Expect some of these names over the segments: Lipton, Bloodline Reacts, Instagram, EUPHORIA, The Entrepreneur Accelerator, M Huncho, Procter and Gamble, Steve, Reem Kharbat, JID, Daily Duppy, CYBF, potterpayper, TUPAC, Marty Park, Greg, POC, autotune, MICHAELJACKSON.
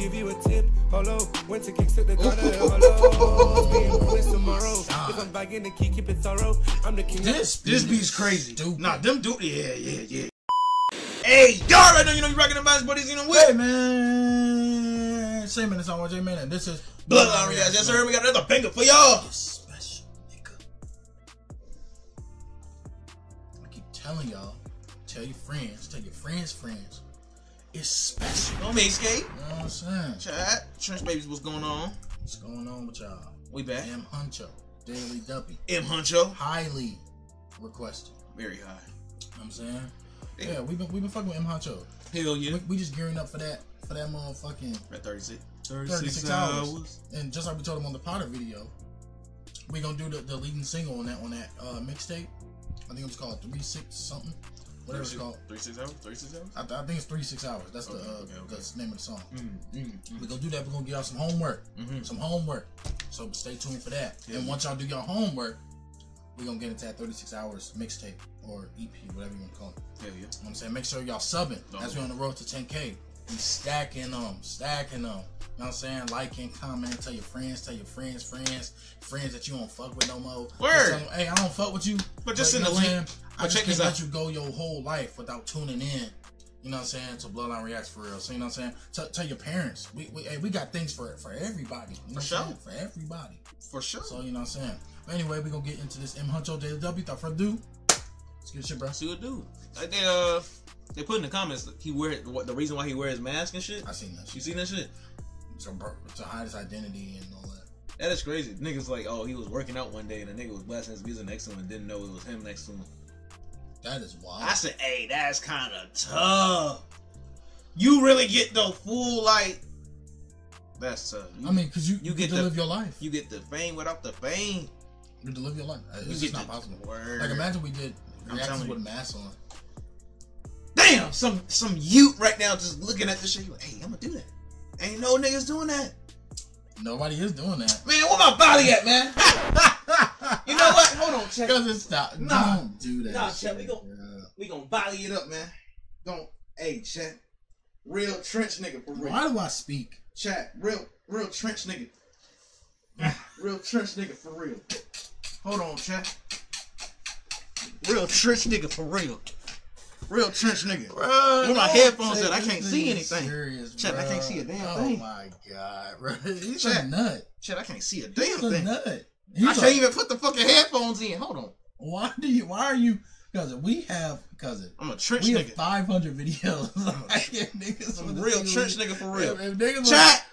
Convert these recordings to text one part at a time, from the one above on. give you a tip. Hello, when to kick, sit the gutter. Hello, being tomorrow. If I'm bagging the key, keep it thorough. I'm the king. This beat's crazy, dude. Nah, them dude. Yeah. Hey, y'all, I know you rocking the box, buddies. You know what? Hey, man. Same minutes on J Man, and this is Bloodline Reacts. Yes, sir. We got another banger for y'all. Special, nigga. I keep telling y'all. Tell your friends. Tell your friends' friends. It's special. Don't make skate. You know what I'm saying? Chat. Trench Babies, what's going on? What's going on with y'all? We back. M Huncho. Daily Duppy. M Huncho. Highly requested. Very high. You know what I'm saying? Damn. Yeah, we've been fucking with M Huncho. Hell yeah. We just gearing up for that motherfucking at 36 hours. And just like we told him on the Potter video, we gonna do the leading single on that mixtape. I think it was called 36 something. Whatever it's called. 36 hours? 36 hours? I think it's 36 hours. That's okay, the name of the song. We're gonna do that, we're gonna give y'all some homework. Some homework. So stay tuned for that. Yeah. And once y'all do your homework, we're gonna get into that 36 hours mixtape or EP, whatever you wanna call it. Hell yeah. You know what I'm saying? Make sure y'all subbing. As we're on the road to 10K. We stacking them. You know what I'm saying? Liking, comment, tell your friends that you don't fuck with no more. Word. Them, hey, I don't fuck with you. But just in the link. I just can't let you go your whole life without tuning in, you know what I'm saying, to Bloodline Reacts for real. So, you know what I'm saying? Tell your parents. We got things for everybody. You know for sure. For everybody. For sure. So, you know what I'm saying? But anyway, we're going to get into this M Huncho Daily W. Without further ado, let's get shit, bro. See what do. Like they put in the comments he the reason why he wears his mask and shit. I seen that shit. You seen that shit? To hide his identity and all that. That is crazy. Niggas like, oh, he was working out one day and the nigga was blasting his music next to him and didn't know it was him next to him. That is wild. I said, hey, that's kind of tough. You really get the full, like, that's tough. I mean, because you get to live your life. You get the fame without the fame. You get to live your life. It's just not possible. Word. Like, imagine we did reactions with a mask on. Damn, some youth right now just looking at this shit. Like, hey, I'm going to do that. Ain't no niggas doing that. Nobody is doing that. Man, where my body at, man? You know what? Hold on, Chet. Nah, don't do that. Nah, Chet, we gon' volley it up, man. Don't. Hey, Chet. Real trench nigga for real. Why do I speak? Chet, real trench nigga. Real trench nigga for real. Hold on, Chet. Real trench nigga for real. Real trench nigga. Bruh, with my headphones at, I can't see anything. Serious, Chet, I can't see a damn thing. Oh my god, bro. He's a nut. Chet, I can't see a damn thing. He's a nut. I can't even put the fucking headphones in. Hold on. Why are you? Because we have. I'm a trench nigga. We have 500 videos. Niggas, I'm a real trench nigga for real. If Chat,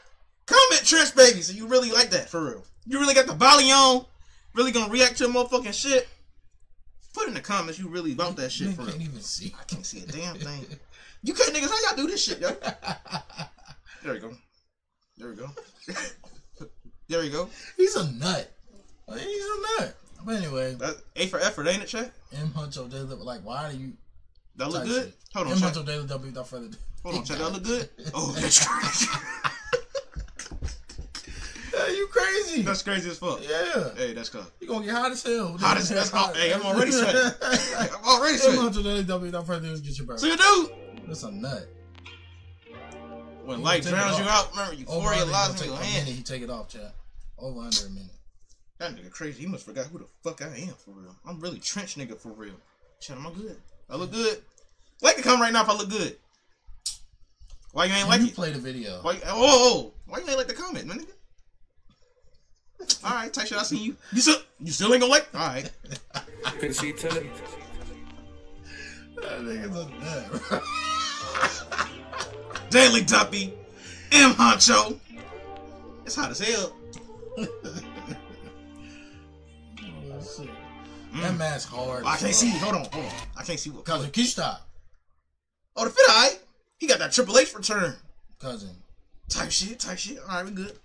comment trench babies. You really like that for real? You really got the volley on? Really gonna react to motherfucking shit? Put in the comments. You really about that shit for real? I can't even see. I can't see a damn thing. You can't, niggas. How y'all do this shit, yo? There we go. There we go. He's a nut. He's a nut. But anyway. That's A for effort, ain't it, Chet? M Huncho Daily W. Like, why do you... That look good? Hold on, M Huncho Daily W without further ado. Hold on, Chet. That look good? Oh, that's crazy. Yeah, you crazy. That's crazy as fuck. Yeah. Hey, that's cool. You gonna get hot as hell. Hot as hell. Hey, I'm already sweating. I'm already sweating. M Huncho Daily W without further ado. Let's get your brother. See you, dude. That's a nut. When light drowns you out, remember, euphoria lies in your hand. He take it off, Chet. Over under a minute. That nigga crazy. You must forgot who the fuck I am for real. I'm really trench nigga for real. Chat, am I good? I look good. Like the comment right now if I look good. Why you ain't like it? You play the video. Why? Oh, why you ain't like the comment, man? Nigga. All right, type shit. I see you. You still ain't gonna like. All right. I couldn't see it till it. That nigga's a nut, bro. Daily Duppy, M Huncho. It's hot as hell. That mask hard. I can't see. Hold on. I can't see what cousin Kishta. Oh, the fit eye. He got that Triple H return. Cousin. Type shit. All right, we good.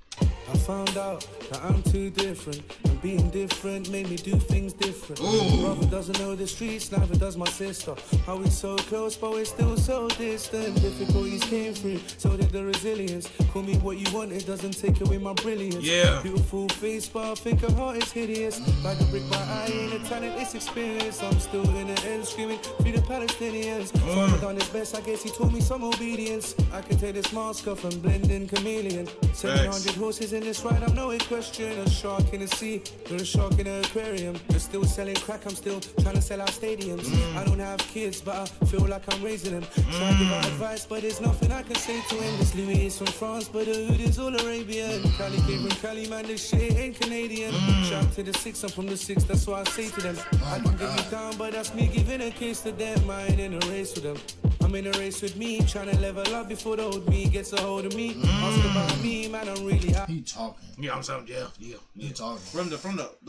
I found out that I'm too different, and being different made me do things different. My brother doesn't know the streets, neither does my sister. How we so close, but we're still so distant. Difficulties came through, so did the resilience. Call me what you want, it doesn't take away my brilliance. Yeah. Beautiful face, but I think her heart is hideous. Like a brick by eye, ain't a talent, it's experience. I'm still in the end, screaming through the Palestinians. Father done his best, I guess he taught me some obedience. I can take this mask off and blend in chameleon. 700 horses in this ride, I'm no question. A shark in the sea, you're a shark in an aquarium. They're still selling crack, I'm still trying to sell out stadiums. I don't have kids, but I feel like I'm raising them. Try to give my advice, but there's nothing I can say to him. This Louis is from France, but the hood is all Arabian. Cali came from Cali, man, this shit ain't Canadian. Shout to the six, I'm from the six, that's what I say to them. I can get me down, but that's me giving a kiss to them. I ain't in a race with them. I'm in a race with me, trying to level up before the old me gets a hold of me. Ask about me, man, I'm really happy. He talking. Yeah, I'm saying, yeah. He talking. From the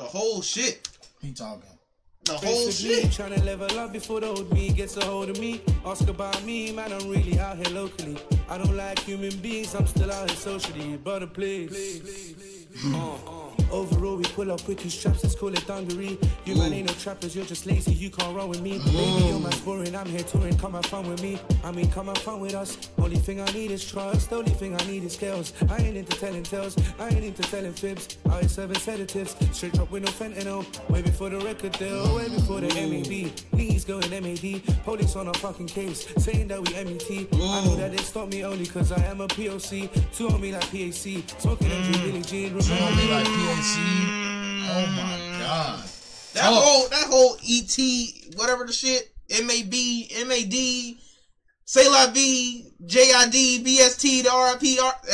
whole shit. He talking. The whole shit. Trying to level up before the old me gets a hold of me. Ask about me, man, I'm really out here locally. I don't like human beings, I'm still out here socially. Brother, please. Overall, we pull up with two straps, let's call it dungaree. You man ain't no trappers, you're just lazy, you can't run with me. Baby, you're my boring, I'm here touring, come have fun with me. I mean, come have fun with us. Only thing I need is trust, only thing I need is scales. I ain't into telling tales, I ain't into telling fibs. I ain't serving sedatives, straight up with no fentanyl. Way before the record deal, way before the MAB. Knees going MAD, police on a fucking case, saying that we MET. I know that they stop me only cause I am a POC. Two on me like PAC, smoking MG, Billie Jean, remember me like oh my god. That whole ET, whatever the shit, MAB, MAD, Say La V, JID, BST, the RIP,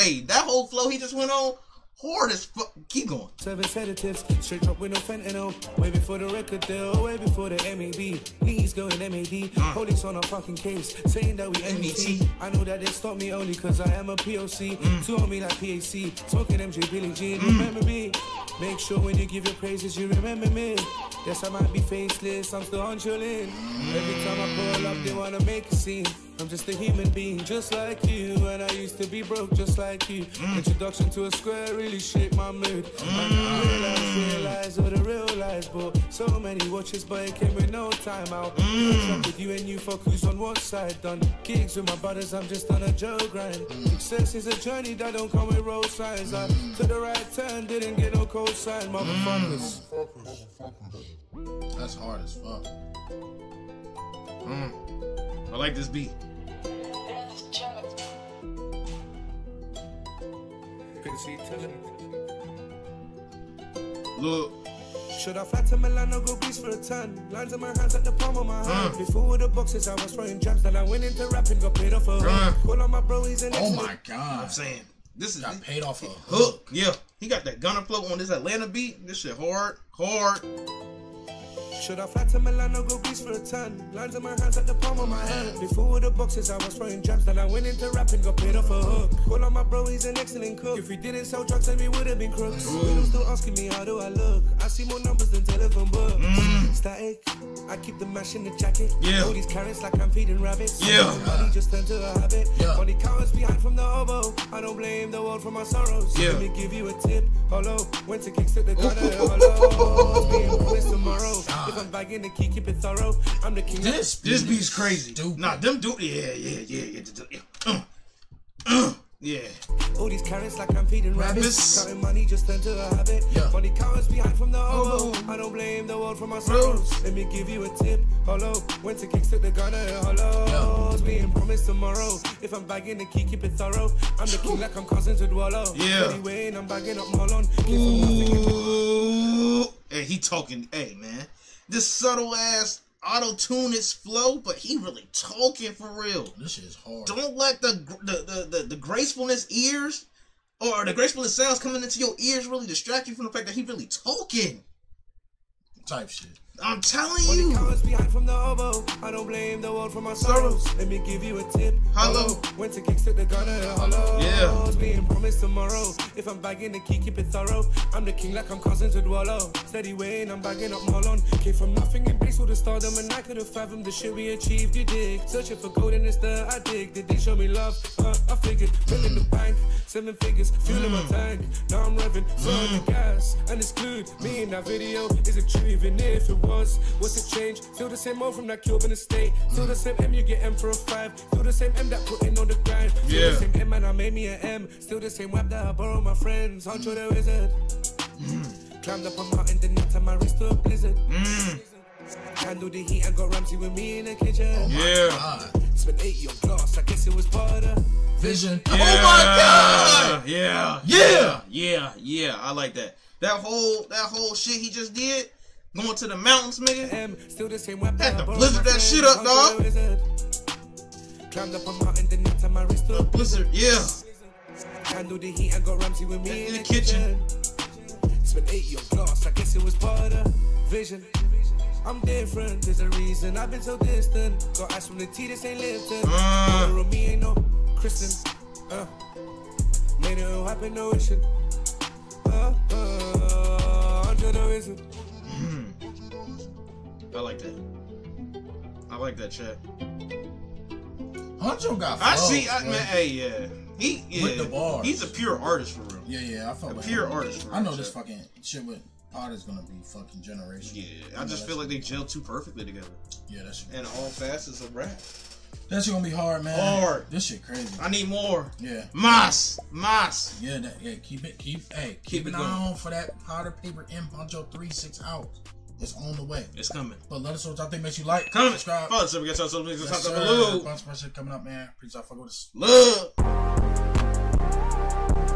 hey, that whole flow he just went on. Hard as fuck. Keep going. Seven sedatives, straight up with no fentanyl. Way before the record deal, way before the MAB. Knees going MAD. Police on a fucking case, saying that we MET. I know that they stop me only cause I am a POC. Two on me like PAC, smoking MJ, Billie Jean. Remember me. Make sure when you give your praises, you remember me. Yes, I might be faceless, I'm still on chillin'. Every time I pull up, they wanna make a scene. I'm just a human being, just like you, and I used to be broke, just like you. Introduction to a square really shaped my mood. I realized what I realized, but so many watches, but it came with no time out. With you and you fuck who's on what side. Done gigs with my brothers, I'm just on a joke grind. Success is a journey that don't come with road signs. I took the right turn, didn't get no cold sign, motherfuckers. That's hard as fuck. I like this beat. Look. Should I fly to Milano, go Greece for a ton? Lines on my hands at the palm of my hand. Before the boxes, I was throwing jabs, then I went into rapping, got paid off a hook. Call on my bro, he's in. Oh my god! I'm saying this is got paid off a hook. Yeah, he got that gunner flow on this Atlanta beat. This shit hard. Should I fly to Milano, go Greece for a ton? Lines on my hands at the palm of my hand. Before the boxes, I was throwing jabs, then I went into rapping, got paid off a hook. Call on my bro, he's an excellent cook. If we didn't sell drugs, then we would have been crooks. People still asking me, how do I look? I see more numbers than telephone books. Static, I keep the mash in the jacket. All these carrots like I'm feeding rabbits. Money just turned to a habit. Money cowards behind from the oboe. I don't blame the world for my sorrows. Let me give you a tip. Hello, when to kickstart the gunner. Hello, it's tomorrow. If I'm bagging the key, keep it thorough. I'm the king. This beat's crazy. Stupid. Nah, them dude. Yeah. All these carrots like I'm feeding rabbits. Counting money just turned to a habit. Funny cowards behind from the oboe. I don't blame the world for my sorrows. Let me give you a tip. Hello, when to kickstart the gunner. Hello, being promised tomorrow. If I'm bagging the key, keep it thorough. I'm the king like I'm cousins with Wallow. Anyway, and I'm bagging up Marlon. Hey, he talking. Hey, man. This subtle ass auto-tune his flow, but he really talking for real. This shit is hard. Don't let the gracefulness ears or the gracefulness sounds coming into your ears really distract you from the fact that he really talking. Type shit. I'm telling you. Behind from the oboe. I don't blame the world for my sorrows. Let me give you a tip. Hello. When to kickstart the gunner. Hello. Yeah. Being promised tomorrow. If I'm bagging the key, keep it thorough. I'm the king like I'm cousins with Wallow. Steady weighing, I'm bagging up Marlon. Came from nothing in base with the stardom, and I could have fathomed the shit we achieved. You dig? Searching for gold in the stir, I dig. Did they show me love? I figured. Filling the bank. 7 figures, fueling my tank. Now I'm revving, throwing the gas. And it's good, me in that video is a true, even if it was. What's the change? Feel the same old from that Cuban estate. Feel the same M, you get M for a 5. Feel the same M that put in on the grind. Feel the same M and I made me an M. Still the same web that I borrow my friends. Huncho the wizard. Climbed up a mountain, then I my wrist to a blizzard. Handle the heat and got Ramsey with me in the kitchen. Spent 80 on glass, I guess it was part of vision. Yeah. Oh my god! Yeah, I like that. That whole shit he just did, going to the mountains, nigga. Had to blizzard that shit up, dog. Climbed up a mountain, then I my wrist to a blizzard. Handle the heat and got Ramsey with me in the kitchen. Spent 80 on glass, I guess it was part of vision. I'm different, there's a reason I've been so distant. Got ice from the tea, this ain't Lipton. Me ain't no Kristen. Made it all happen, no issue. Under the reason. I like that. I like that chat. Huncho got flows, man. Hey, yeah. With the bars. He's a pure artist for real. Yeah, I feel like a pure artist for real. I know this fucking shit with Pod is gonna be fucking generational. I just feel like they gel too perfectly together. Yeah, that's true. And all facets of rap. That shit gonna be hard, man. Hard. This shit crazy. I need more. Yeah. Mas. Yeah, keep an eye on for that Powder Paper M Huncho 3-6 out. It's on the way. It's coming. But let us know what y'all think. Make sure you like, comment, subscribe. Follow us if we got y'all something. Yes, sir. Bunch of shit coming up, man. Appreciate y'all fucking with us. Love.